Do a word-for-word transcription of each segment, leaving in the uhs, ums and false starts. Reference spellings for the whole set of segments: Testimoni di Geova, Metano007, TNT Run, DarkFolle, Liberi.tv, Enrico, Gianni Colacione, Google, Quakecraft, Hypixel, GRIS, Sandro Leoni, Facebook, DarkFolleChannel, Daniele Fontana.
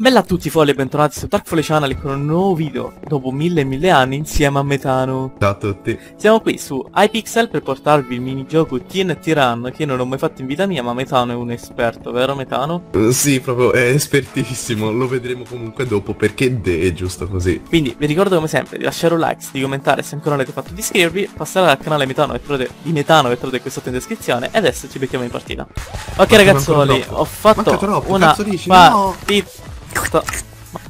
Bella a tutti folli e bentornati su DarkFolleChannel con un nuovo video dopo mille e mille anni insieme a Metano. Ciao a tutti. Siamo qui su Hypixel per portarvi il minigioco T N T Run che non ho mai fatto in vita mia, ma Metano è un esperto, vero Metano? Uh, sì, proprio è espertissimo, lo vedremo comunque dopo perché de è giusto così. Quindi vi ricordo come sempre di lasciare un like, di commentare se ancora non avete fatto, di iscrivervi, passare al canale Metano che trovate, di Metano che trovate qui sotto in descrizione, e adesso ci mettiamo in partita. Ok ragazzoli, ho fatto troppo, una dici, partita... No.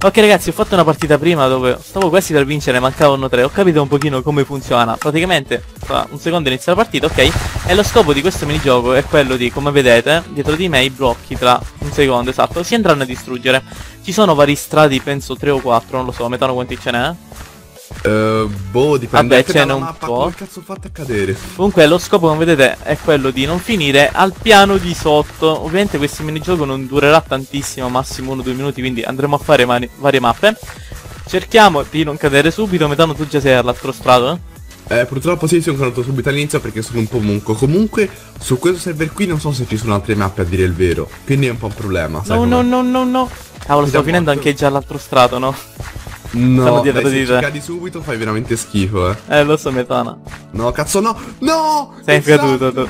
Ok ragazzi, ho fatto una partita prima dove stavo quasi per vincere, mancavano tre. Ho capito un pochino come funziona. Praticamente fra un secondo inizia la partita, ok. E lo scopo di questo minigioco è quello di, come vedete dietro di me, i blocchi tra un secondo esatto si andranno a distruggere. Ci sono vari strati, penso tre o quattro, non lo so. Metano quanti ce n'è? Uh, boh, dipende. Vabbè, ce n'è un po'. Che cazzo ho fatto a cadere? Comunque lo scopo, come vedete, è quello di non finire al piano di sotto. Ovviamente questo minigioco non durerà tantissimo, massimo uno o due minuti, quindi andremo a fare varie mappe. Cerchiamo di non cadere subito. Metano, tu già sei all'altro strato? Eh, purtroppo sì, sono caduto subito all'inizio perché sono un po' munco. Comunque su questo server qui non so se ci sono altre mappe a dire il vero, quindi è un po' un problema. No, no, no, no, no. Cavolo, sto finendo anche già all'altro strato, no? No, dai, se ci cadi subito fai veramente schifo, eh. Eh, lo so Metana. No, cazzo no. No! Sei caduto tu.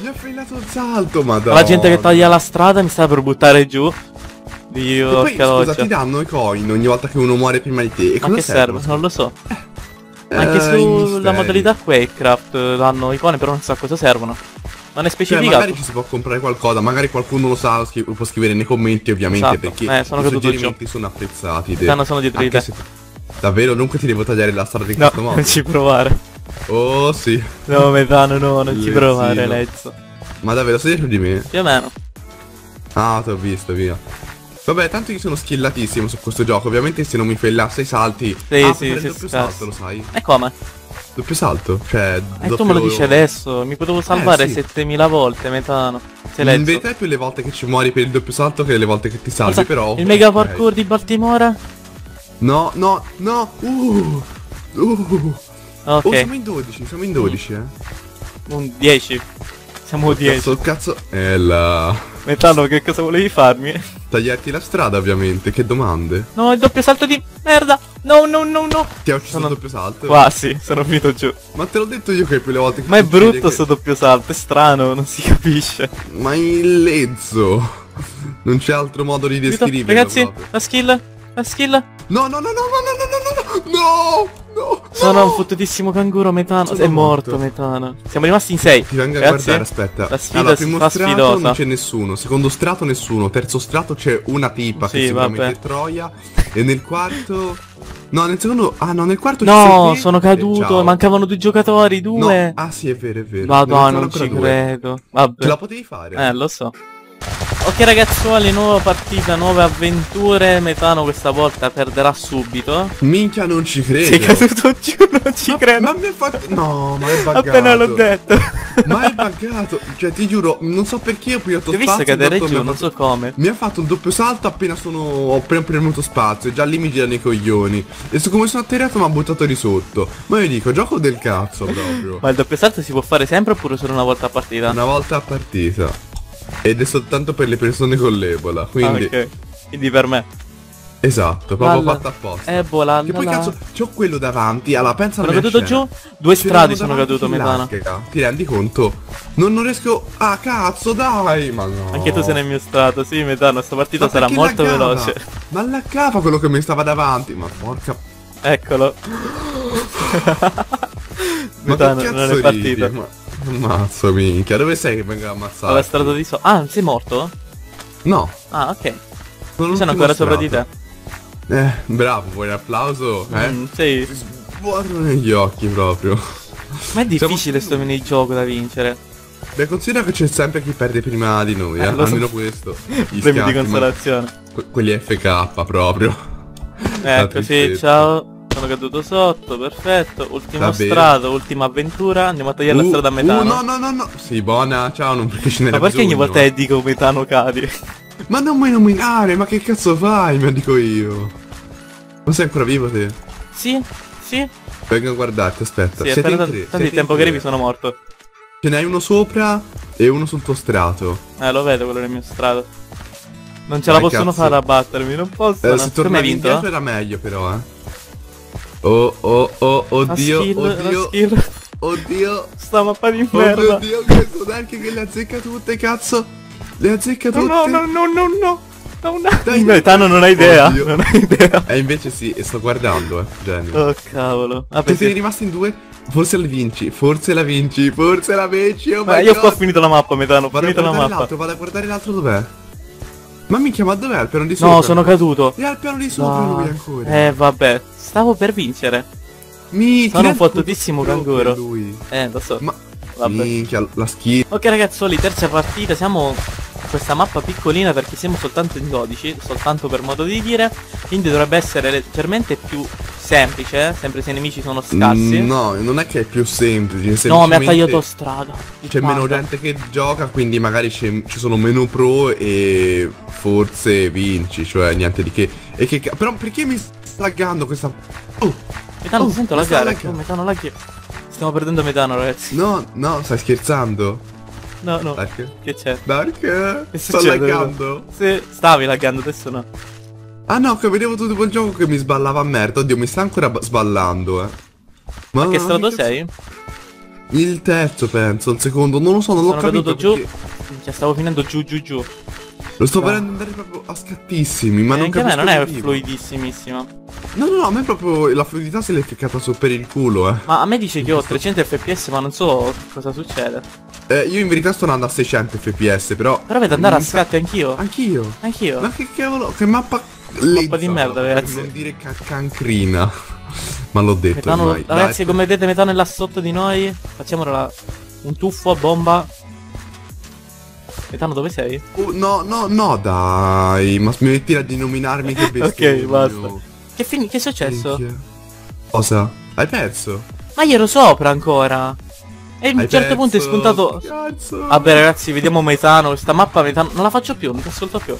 Mi ha frenato il salto, madonna. La gente che taglia la strada mi sta per buttare giù. Dio, che cosa ti danno i coin ogni volta che uno muore prima di te? E ma che serve? Non lo so. Eh, Anche sulla modalità Quakecraft danno icone, però non so a cosa servono. Non è specificato. Cioè, magari ci si può comprare qualcosa, magari qualcuno lo sa, lo, scri lo può scrivere nei commenti ovviamente, esatto. Perché eh, sono i suggerimenti sono apprezzati. Metano, sono dietro di te. Se... Davvero? Dunque ti devo tagliare la strada in no, questo modo? Non ci provare. Oh sì. No Metano, no, non ci provare, Lezzo. Ma davvero sei dietro di me? Più o meno. Ah, ti ho visto, via. Vabbè, tanto io sono skillatissimo su questo gioco, ovviamente se non mi fellasse i salti. Sì, ah, sì, sì, doppio salto, lo sai. E come? Doppio salto? Cioè... E eh, tu me lo dici adesso, mi potevo salvare eh, sì. settemila volte, Metano. In verità è più le volte che ci muori per il doppio salto che le volte che ti salvi, cosa? Però... Il mega parkour di Baltimora? No, no, no! Uh, uh. Ok. Oh, siamo in dodici, siamo in dodici, mm. eh. Un dieci. Siamo dieci. Cazzo, cazzo... Eh la... Metano, che cosa volevi farmi? Tagliarti la strada ovviamente, che domande? No, il doppio salto di merda! No, no, no, no! Ti ha ucciso sono... il doppio salto? Quasi, sono finito giù. Ma te l'ho detto io che più le volte che... Ma è brutto che... sto doppio salto, è strano, non si capisce. Ma in lezzo! Non c'è altro modo di descriverlo. Ragazzi, proprio. la skill, la skill! No, no, no, no, no, no, no, no, no! No! Sono no. un fottutissimo canguro, Metano. Sono è morto, morto Metano. Siamo rimasti in sei. Ti vengo a guardare, aspetta. La sfida allora, primo strato sfidosa. Non c'è nessuno. Secondo strato nessuno. Terzo strato c'è una pipa, sì, che sicuramente troia. E nel quarto... No, nel secondo... Ah no, nel quarto... No, sono e... caduto. Mancavano due giocatori, due. No. Ah sì, è vero, è vero. Madonna, non, non ci due. credo. Vabbè. Ce la potevi fare. Eh, lo so. Ok ragazzuoli, nuova partita, nuove avventure. Metano questa volta perderà subito. Minchia, non ci credo. Sei caduto giù, non ci ma, credo. Ma mi ha fatto... No, ma è buggato. Appena l'ho detto. Ma è buggato. Cioè ti giuro, non so perché ho premuto spazio. Ho visto cadere giù, non so come. Mi ha fatto un doppio salto appena sono... Ho premuto spazio e già lì mi girano i coglioni. E su come sono atterrato mi ha buttato di sotto. Ma io dico, gioco del cazzo proprio. Ma il doppio salto si può fare sempre oppure solo una volta a partita? Una volta a partita. Ed è soltanto per le persone con l'ebola, quindi... Ah, okay. Quindi per me. Esatto, proprio fatto apposta. Ebola, che poi cazzo, c'ho quello davanti, alla pensa alla mia scena. Sono caduto giù, due strade sono caduto, Metano. Ti rendi conto? Non, non riesco... Ah, cazzo, dai, ma no. Anche tu sei nel mio strato, sì, Metano, sta partita sarà molto veloce. Ma laccava quello che mi stava davanti, ma porca... Eccolo. Metano, non è partito. Ammazzo minchia, dove sei che venga ammazzato? Alla strada di sopra. Ah, sei morto? No. Ah, ok. Non sono ancora sopra di te. Eh, bravo, vuoi un applauso? Eh? Mm, sì. Ti sbuono negli occhi proprio. Ma è difficile Siamo... sto minigioco da vincere. Beh, considera che c'è sempre chi perde prima di noi, eh. eh. Almeno so... questo. Premi di consolazione. Que quelli F K proprio. Ecco, sì, ciao. Sono caduto sotto, perfetto. Ultimo strato, ultima avventura. Andiamo a tagliare uh, la strada a Metano. Uh, no, no, no, no. Sì, buona, ciao, non perché ce ne Ma perché bisogno. ogni volta dico Metano cadi? Ma non mi nominare, ma che cazzo fai? Me dico io. Ma sei ancora vivo te? Sì, sì. Vengo a guardarti, aspetta. Sì, siete per tanto tempo che arrivi sono morto. Ce n'hai uno sopra e uno sul tuo strato. Eh, lo vedo quello nel mio strato. Non ce Dai, la possono fare a battermi, non posso. Eh, se tornavi indietro era meglio però, eh. Oh, oh, oh, oddio, skill, oddio, oddio, oddio. Sta mappa di merda. Oddio, questo Dark che le azzecca tutte, cazzo. Le azzecca tutte. No, no, no, no, no. No, no. Dai, no, Tano non hai idea. Oddio. Non hai idea. E eh, invece sì, e sto guardando, eh, genio. Oh, cavolo. Ah, perché sei rimasto in due? Forse la vinci, forse la vinci, forse la vinci. Oh, ma io qua ho finito la mappa, Metano, ho vado finito la mappa. Vado a guardare l'altro dov'è? Ma minchia, ma dov'è? Al piano di sopra? No, sono caduto. E al piano di sopra no. Lui ancora. Eh vabbè, stavo per vincere. Mi sono un fottutissimo canguro. Lui. Eh, lo so. Ma vabbè. Minchia, la skin. Ok ragazzi, terza partita, siamo questa mappa piccolina perché siamo soltanto in dodici, soltanto per modo di dire. Quindi dovrebbe essere leggermente più semplice, eh? Sempre se i nemici sono scarsi. No, non è che è più semplice. No, mi ha tagliato strada. C'è meno gente che gioca, quindi magari ci sono meno pro e forse vinci, cioè niente di che. E che però perché mi sta laggando questa... Oh! Metano, oh, ti sento laggare. Oh, Metano laghi. Stiamo perdendo Metano, ragazzi. No, no, stai scherzando? No, no. Dark? Che c'è? Dark? Che sto laggando. Se stavi laggando, adesso no. Ah no, che vedevo tutto quel gioco che mi sballava a merda. Oddio, mi sta ancora sballando, eh. Ma, ma che strato sei? Il terzo, penso, il secondo. Non lo so, non l'ho capito. Sono caduto perché... giù. Cioè, stavo finendo giù, giù, giù. Lo sto vedendo andare proprio a scattissimi, ma e non anche a me non è fluidissimissima. No, no, no, a me proprio la fluidità se l'è ficcata su per il culo, eh. Ma a me dice che ho trecento F P S, ma non so cosa succede. Eh, io in verità sto andando a seicento F P S, però... Però vedo andare a scatti anch'io. Anch'io. Anch'io. Ma che cavolo, che mappa... Mappa di merda, ragazzi. Non dire cancrina. Ma l'ho detto. Metano, ormai. Ragazzi, dai, come vedete Metano è là sotto di noi. Facciamola un tuffo a bomba. Metano, dove sei? Uh, no, no, no, dai. Ma smetti a dinominarmi che bestia. Ok, basta. Che, che è successo? Minchia. Cosa? Hai perso? Ma io ero sopra ancora. E a un certo perso? punto è spuntato. Cazzo. Vabbè, ragazzi, vediamo Metano. Questa mappa Metano. Non la faccio più, non ti ascolto più.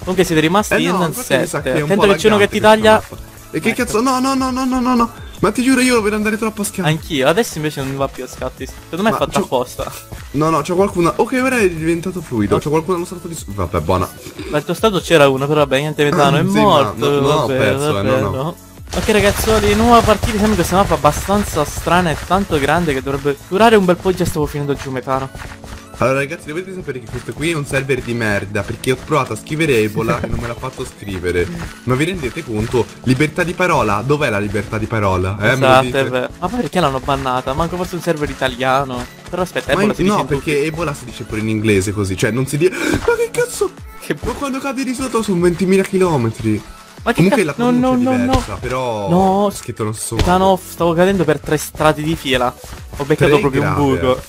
Comunque siete rimasti eh no, in sette. Attento che c'è uno che ti taglia. E che cazzo? No, no, no, no, no, no, no. Ma ti giuro io per andare troppo a scatti. Anch'io, adesso invece non mi va più a scatti. Secondo me è fatta apposta. No, no, c'è qualcuno. Ok, ora è diventato fluido. No. C'è qualcuno allo strato di... Vabbè, buona. Ma il tuo stato c'era uno, però vabbè, niente Metano, è sì, morto. No, no, vabbè, ho perso, vabbè, eh, no, no. no. Ok ragazzuoli, nuova partita, sembra questa mappa abbastanza strana e tanto grande che dovrebbe durare un bel po'. Già stavo finendo giù Metano. Allora ragazzi, dovete sapere che questo qui è un server di merda, perché ho provato a scrivere Ebola e non me l'ha fatto scrivere. Ma vi rendete conto? Libertà di parola? Dov'è la libertà di parola? Eh, esatto, è vero. Ma poi perché l'hanno bannata? Manco forse un server italiano. Però aspetta, Ebola si dice in tutti. No, perché Ebola si dice pure in inglese così. Cioè non si dice... Ma che cazzo? Che ma quando cadi di sotto sono ventimila chilometri. Ma che comunque la pronuncia no, no, è diversa, no, no. Però... No, scritto non so. Metano, stavo cadendo per tre strati di fila. Ho beccato tre proprio grave. un buco.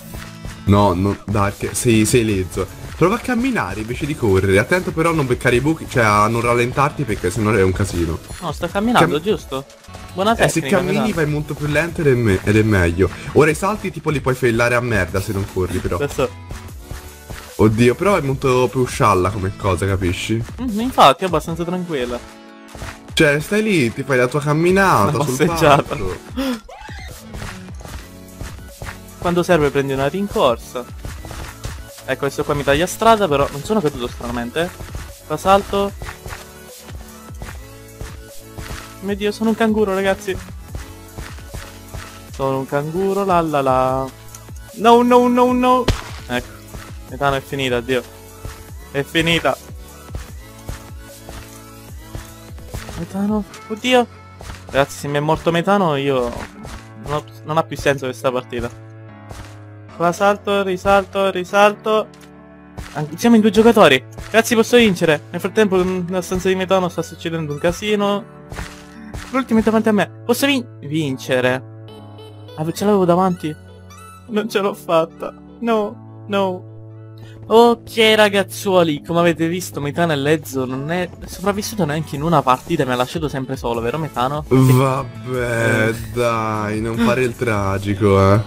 No, no, Dark, sei, sei lezzo. Prova a camminare invece di correre. Attento però a non beccare i buchi, cioè a non ralentarti perché sennò è un casino. No, sto camminando, Cam giusto? Buona tecnica. Eh, se cammini vai molto più lento ed è, me ed è meglio. Ora i salti tipo li puoi failare a merda se non corri però. Adesso... Oddio, però è molto più scialla come cosa, capisci? Mm, infatti è abbastanza tranquilla. Cioè, stai lì, ti fai la tua camminata, sul palco. Quando serve prendi una rincorsa. Ecco, questo qua mi taglia strada, però non sono caduto stranamente. Fa salto. Mio Dio, sono un canguro, ragazzi. Sono un canguro, la la la. No, no, no, no. Ecco, Metano è finita, addio. È finita. Metano, oddio. Ragazzi, se mi è morto Metano io non, ho, non ha più senso questa partita. Qua salto, risalto, risalto. Anche, siamo in due giocatori. Ragazzi, posso vincere. Nel frattempo nella stanza di Metano sta succedendo un casino. L'ultimo è davanti a me. Posso vin vincere. Ah, ce l'avevo davanti. Non ce l'ho fatta. No, no. Ok ragazzuoli, come avete visto Metano e Lezzo non è sopravvissuto neanche in una partita, mi ha lasciato sempre solo, vero Metano? Vabbè, dai, non fare il tragico, eh.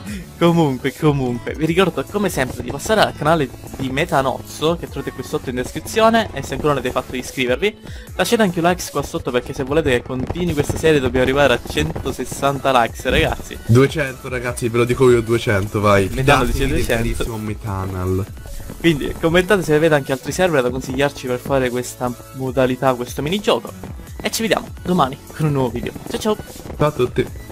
Comunque, comunque, vi ricordo come sempre di passare al canale di Metanozzo, che trovate qui sotto in descrizione, e se ancora non avete fatto di iscrivervi, lasciate anche un like qua sotto, perché se volete che continui questa serie dobbiamo arrivare a centosessanta likes, ragazzi. duecento, ragazzi, ve lo dico io, duecento, vai. Metano dice duecento. Metanal. Quindi commentate se avete anche altri server da consigliarci per fare questa modalità, questo minigioco. E ci vediamo domani con un nuovo video. Ciao ciao. Ciao a tutti.